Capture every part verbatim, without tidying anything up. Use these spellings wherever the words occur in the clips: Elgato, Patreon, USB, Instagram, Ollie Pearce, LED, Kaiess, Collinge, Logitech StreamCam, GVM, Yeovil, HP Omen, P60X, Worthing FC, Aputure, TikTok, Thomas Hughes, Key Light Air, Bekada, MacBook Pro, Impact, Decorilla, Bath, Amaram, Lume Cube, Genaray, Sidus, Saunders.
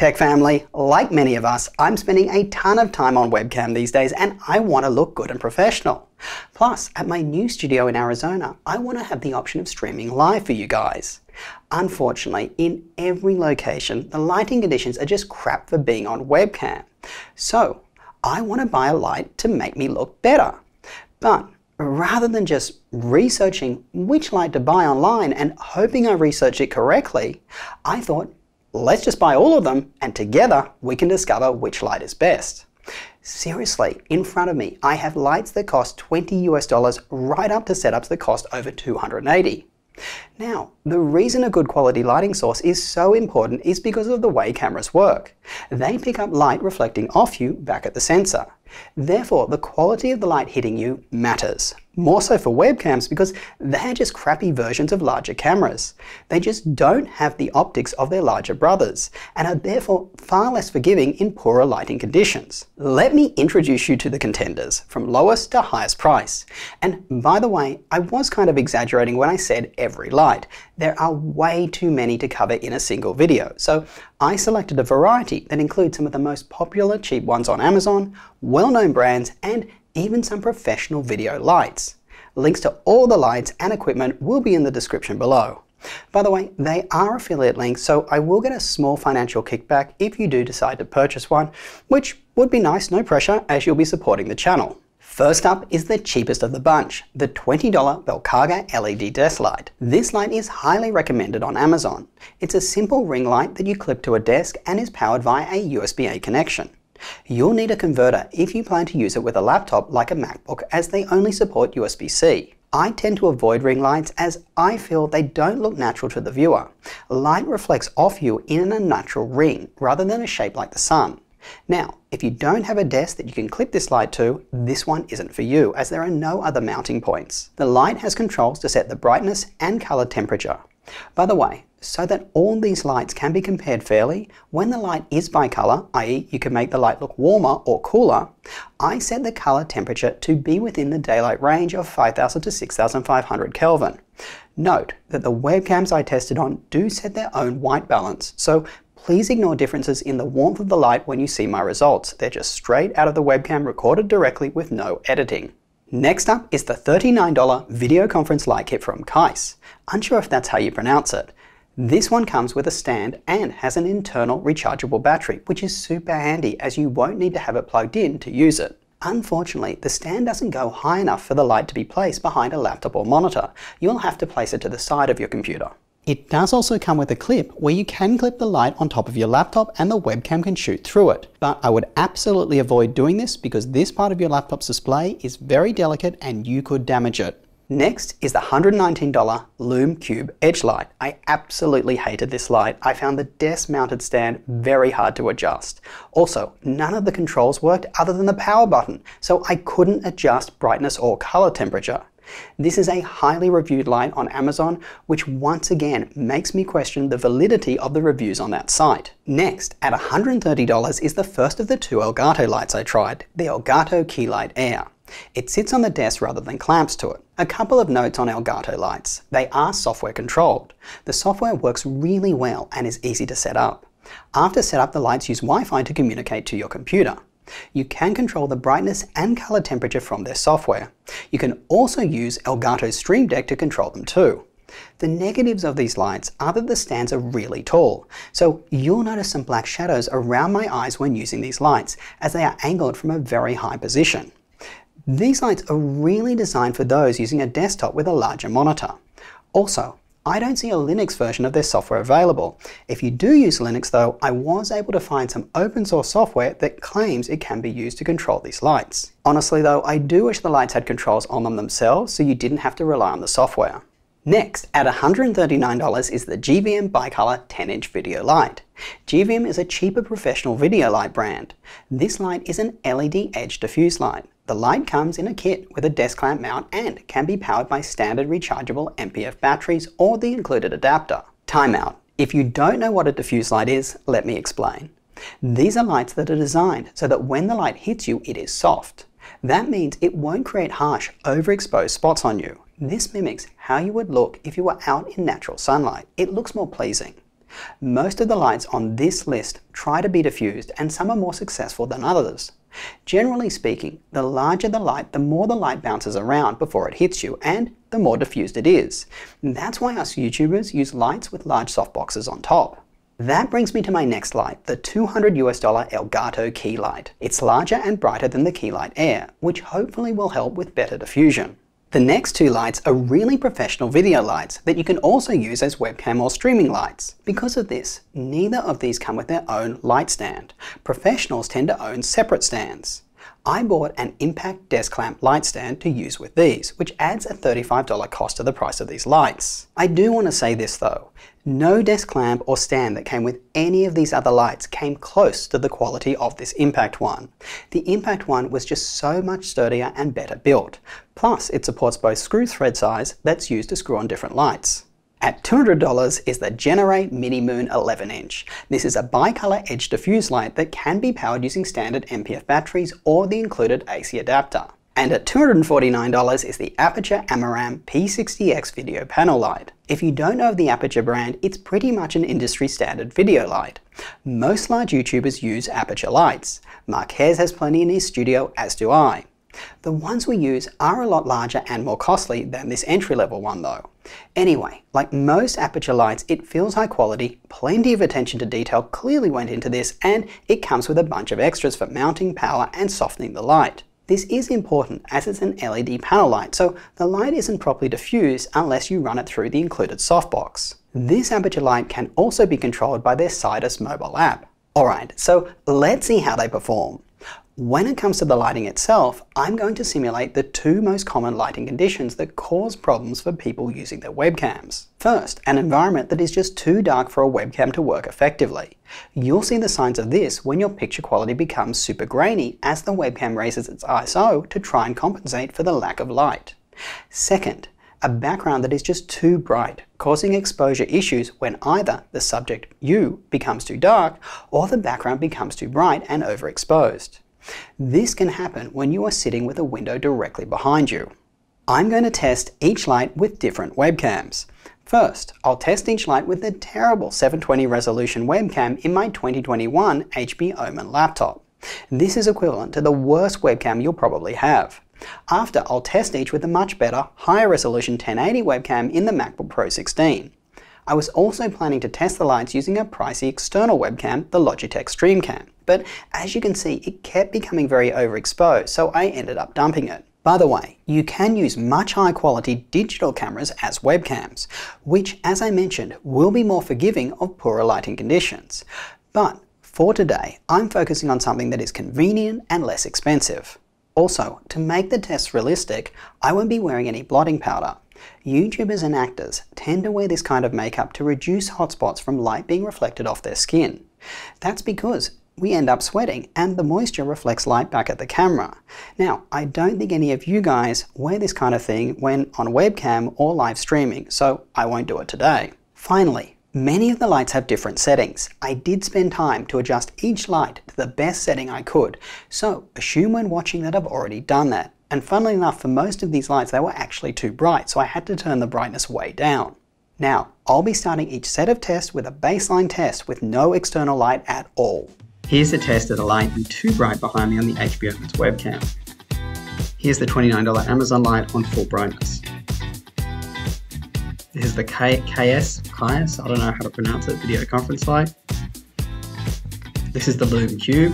Tech family, like many of us, I'm spending a ton of time on webcam these days and I want to look good and professional. Plus, at my new studio in Arizona, I want to have the option of streaming live for you guys. Unfortunately, in every location, the lighting conditions are just crap for being on webcam. So, I want to buy a light to make me look better. But rather than just researching which light to buy online and hoping I research it correctly, I thought, let's just buy all of them and together we can discover which light is best. Seriously, in front of me, I have lights that cost twenty US dollars right up to setups that cost over two hundred eighty. Now, the reason a good quality lighting source is so important is because of the way cameras work. They pick up light reflecting off you back at the sensor. Therefore, the quality of the light hitting you matters. More so for webcams because they're just crappy versions of larger cameras. They just don't have the optics of their larger brothers and are therefore far less forgiving in poorer lighting conditions. Let me introduce you to the contenders, from lowest to highest price. And by the way, I was kind of exaggerating when I said every light. There are way too many to cover in a single video, so I selected a variety that includes some of the most popular cheap ones on Amazon, well-known brands, and even some professional video lights. Links to all the lights and equipment will be in the description below. By the way, they are affiliate links, so I will get a small financial kickback if you do decide to purchase one, which would be nice, no pressure, as you'll be supporting the channel. First up is the cheapest of the bunch, the twenty dollar Bekada L E D desk light. This light is highly recommended on Amazon. It's a simple ring light that you clip to a desk and is powered via a U S B A connection. You'll need a converter if you plan to use it with a laptop like a MacBook, as they only support U S B C. I tend to avoid ring lights as I feel they don't look natural to the viewer. Light reflects off you in an unnatural ring rather than a shape like the sun. Now, if you don't have a desk that you can clip this light to, this one isn't for you as there are no other mounting points. The light has controls to set the brightness and color temperature. By the way, so that all these lights can be compared fairly, when the light is by color, that is you can make the light look warmer or cooler, I set the color temperature to be within the daylight range of five thousand to six thousand five hundred Kelvin. Note that the webcams I tested on do set their own white balance, so please ignore differences in the warmth of the light when you see my results. They're just straight out of the webcam, recorded directly with no editing. Next up is the thirty-nine dollar video conference light kit from Kaiess. Unsure if that's how you pronounce it. This one comes with a stand and has an internal rechargeable battery, which is super handy as you won't need to have it plugged in to use it. Unfortunately, the stand doesn't go high enough for the light to be placed behind a laptop or monitor. You'll have to place it to the side of your computer. It does also come with a clip where you can clip the light on top of your laptop and the webcam can shoot through it. But I would absolutely avoid doing this because this part of your laptop's display is very delicate and you could damage it. Next is the one hundred nineteen dollar Lume Cube edge light. I absolutely hated this light. I found the desk mounted stand very hard to adjust. Also, none of the controls worked other than the power button, so I couldn't adjust brightness or color temperature. This is a highly reviewed light on Amazon, which once again makes me question the validity of the reviews on that site. Next, at one hundred thirty dollars is the first of the two Elgato lights I tried, the Elgato Key Light Air. It sits on the desk rather than clamps to it. A couple of notes on Elgato lights. They are software controlled. The software works really well and is easy to set up. After setup, the lights use Wi-Fi to communicate to your computer. You can control the brightness and color temperature from their software. You can also use Elgato's Stream Deck to control them too. The negatives of these lights are that the stands are really tall, so you'll notice some black shadows around my eyes when using these lights, as they are angled from a very high position. These lights are really designed for those using a desktop with a larger monitor. Also, I don't see a Linux version of their software available. If you do use Linux though, I was able to find some open source software that claims it can be used to control these lights. Honestly though, I do wish the lights had controls on them themselves so you didn't have to rely on the software. Next, at one hundred thirty-nine dollars is the G V M Bicolor ten inch video light. G V M is a cheaper professional video light brand. This light is an L E D edge diffuse light. The light comes in a kit with a desk clamp mount and can be powered by standard rechargeable M P F batteries or the included adapter. Timeout. If you don't know what a diffuse light is, let me explain. These are lights that are designed so that when the light hits you, it is soft. That means it won't create harsh, overexposed spots on you. This mimics how you would look if you were out in natural sunlight. It looks more pleasing. Most of the lights on this list try to be diffused, and some are more successful than others. Generally speaking, the larger the light, the more the light bounces around before it hits you, and the more diffused it is. That's why us YouTubers use lights with large softboxes on top. That brings me to my next light, the two hundred US dollar Elgato key light. It's larger and brighter than the key light Air, which hopefully will help with better diffusion. The next two lights are really professional video lights that you can also use as webcam or streaming lights. Because of this, neither of these come with their own light stand. Professionals tend to own separate stands. I bought an Impact desk lamp light stand to use with these, which adds a thirty-five dollar cost to the price of these lights. I do want to say this though, no desk lamp or stand that came with any of these other lights came close to the quality of this Impact one. The Impact one was just so much sturdier and better built. Plus, it supports both screw thread size that's used to screw on different lights. At two hundred dollars is the Genaray Mini Moon eleven inch. This is a bi-color edge diffuse light that can be powered using standard M P F batteries or the included A C adapter. And at two hundred forty-nine dollars is the Aputure Amaram P sixty X video panel light. If you don't know of the Aputure brand, it's pretty much an industry standard video light. Most large YouTubers use Aputure lights. Kaiess has plenty in his studio, as do I. The ones we use are a lot larger and more costly than this entry-level one though. Anyway, like most Aputure lights, it feels high quality, plenty of attention to detail clearly went into this, and it comes with a bunch of extras for mounting, power and softening the light. This is important as it's an L E D panel light, so the light isn't properly diffused unless you run it through the included softbox. This Aputure light can also be controlled by their Sidus mobile app. Alright, so let's see how they perform. When it comes to the lighting itself, I'm going to simulate the two most common lighting conditions that cause problems for people using their webcams. First, an environment that is just too dark for a webcam to work effectively. You'll see the signs of this when your picture quality becomes super grainy as the webcam raises its I S O to try and compensate for the lack of light. Second, a background that is just too bright, causing exposure issues when either the subject, you, becomes too dark, or the background becomes too bright and overexposed. This can happen when you are sitting with a window directly behind you. I'm going to test each light with different webcams. First, I'll test each light with the terrible seven twenty resolution webcam in my twenty twenty-one H P Omen laptop. This is equivalent to the worst webcam you'll probably have. After, I'll test each with a much better, higher resolution ten eighty webcam in the MacBook Pro sixteen. I was also planning to test the lights using a pricey external webcam, the Logitech StreamCam, but as you can see, it kept becoming very overexposed, so I ended up dumping it. By the way, you can use much higher quality digital cameras as webcams, which, as I mentioned, will be more forgiving of poorer lighting conditions. But for today, I'm focusing on something that is convenient and less expensive. Also, to make the tests realistic, I won't be wearing any blotting powder. YouTubers and actors tend to wear this kind of makeup to reduce hotspots from light being reflected off their skin. That's because we end up sweating and the moisture reflects light back at the camera. Now, I don't think any of you guys wear this kind of thing when on webcam or live streaming, so I won't do it today. Finally, many of the lights have different settings. I did spend time to adjust each light to the best setting I could, so assume when watching that I've already done that. And funnily enough, for most of these lights, they were actually too bright, so I had to turn the brightness way down. Now, I'll be starting each set of tests with a baseline test with no external light at all. Here's the test of the light being too bright behind me on the H P Omen's webcam. Here's the twenty-nine dollar Amazon light on full brightness. This is the Kaiess, Kaiess, I don't know how to pronounce it, video conference light. This is the Lume Cube.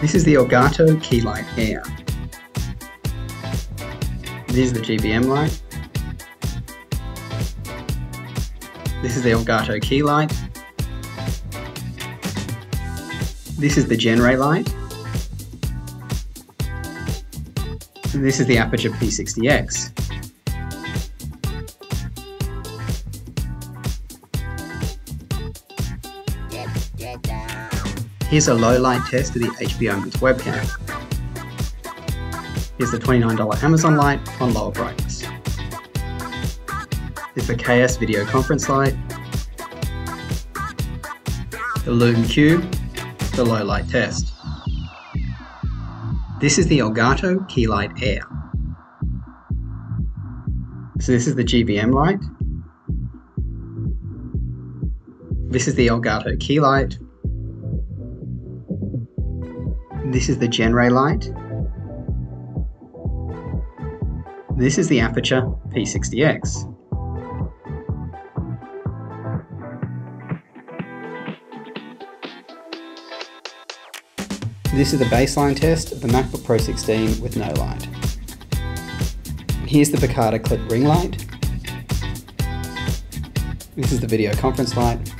This is the Elgato key light Air. This is the G V M light. This is the Elgato key light. This is the Genaray light. And this is the Aputure P sixty X. Here's a low light test of the H P Omen's webcam. Here's the twenty-nine dollar Amazon light on lower brightness. Here's the Kaiess video conference light, the Lume Cube, the low light test. This is the Elgato key light Air. So this is the G V M light. This is the Elgato key light. This is the Genaray light. This is the Aputure P sixty X. This is the baseline test of the MacBook Pro sixteen with no light. Here's the Bekada clip ring light. This is the video conference light.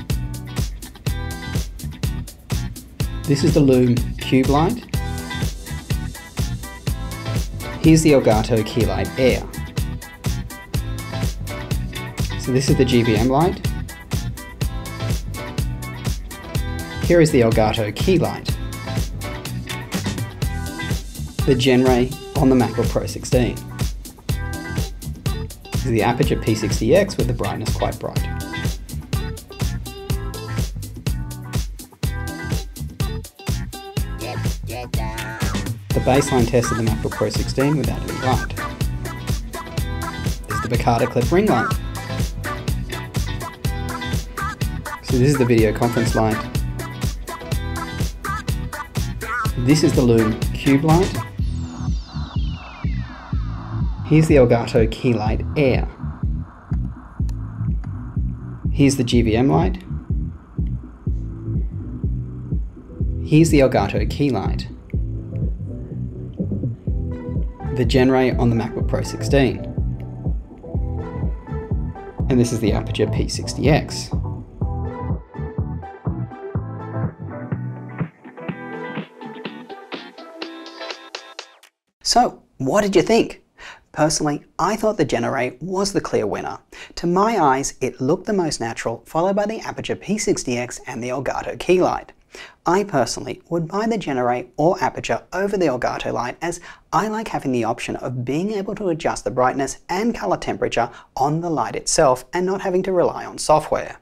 This is the Lume Cube light. Here's the Elgato key light Air. So this is the G V M light. Here is the Elgato key light. The Genaray on the MacBook Pro sixteen. This is the Aputure P sixty X with the brightness quite bright. Get, get down. The baseline test of the MacBook Pro sixteen without any light. This is the Bekada clip ring light. So this is the video conference light. This is the Lume Cube light. Here's the Elgato key light Air. Here's the G V M light. Here's the Elgato key light. The Genaray on the MacBook Pro sixteen. And this is the Aputure P sixty X. So, what did you think? Personally, I thought the Genaray was the clear winner. To my eyes, it looked the most natural, followed by the Aputure P sixty X and the Elgato key light. I personally would buy the Genaray or Aputure over the Elgato light, as I like having the option of being able to adjust the brightness and color temperature on the light itself and not having to rely on software.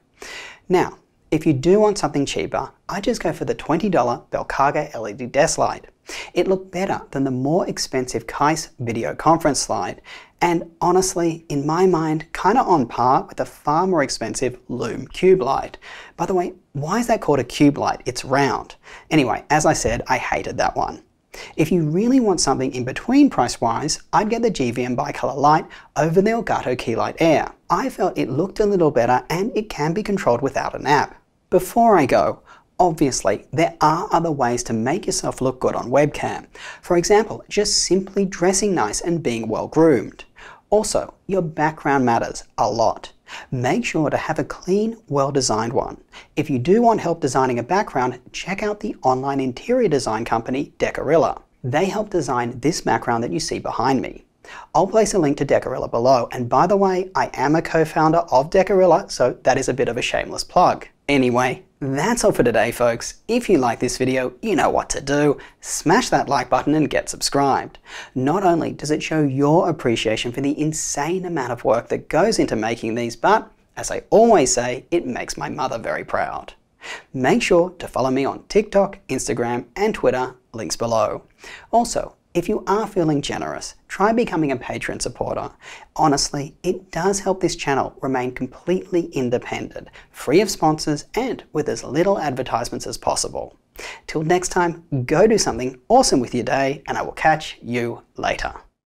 Now, if you do want something cheaper, I just go for the twenty dollar Bekada L E D desk light. It looked better than the more expensive Kaiess video conference light, and honestly, in my mind, kinda on par with the far more expensive Lume Cube light. By the way, why is that called a cube light? It's round. Anyway, as I said, I hated that one. If you really want something in between price-wise, I'd get the G V M bicolor light over the Elgato key light Air. I felt it looked a little better and it can be controlled without an app. Before I go, obviously, there are other ways to make yourself look good on webcam. For example, just simply dressing nice and being well groomed. Also, your background matters a lot. Make sure to have a clean, well-designed one. If you do want help designing a background, check out the online interior design company Decorilla. They help design this background that you see behind me. I'll place a link to Decorilla below, and by the way, I am a co-founder of Decorilla, so that is a bit of a shameless plug. Anyway, that's all for today, folks. If you like this video, you know what to do. Smash that like button and get subscribed. Not only does it show your appreciation for the insane amount of work that goes into making these, but, as I always say, it makes my mother very proud. Make sure to follow me on TikTok, Instagram, and Twitter, links below. Also, if you are feeling generous, try becoming a Patreon supporter. Honestly, it does help this channel remain completely independent, free of sponsors, and with as little advertisements as possible. Till next time, go do something awesome with your day, and I will catch you later.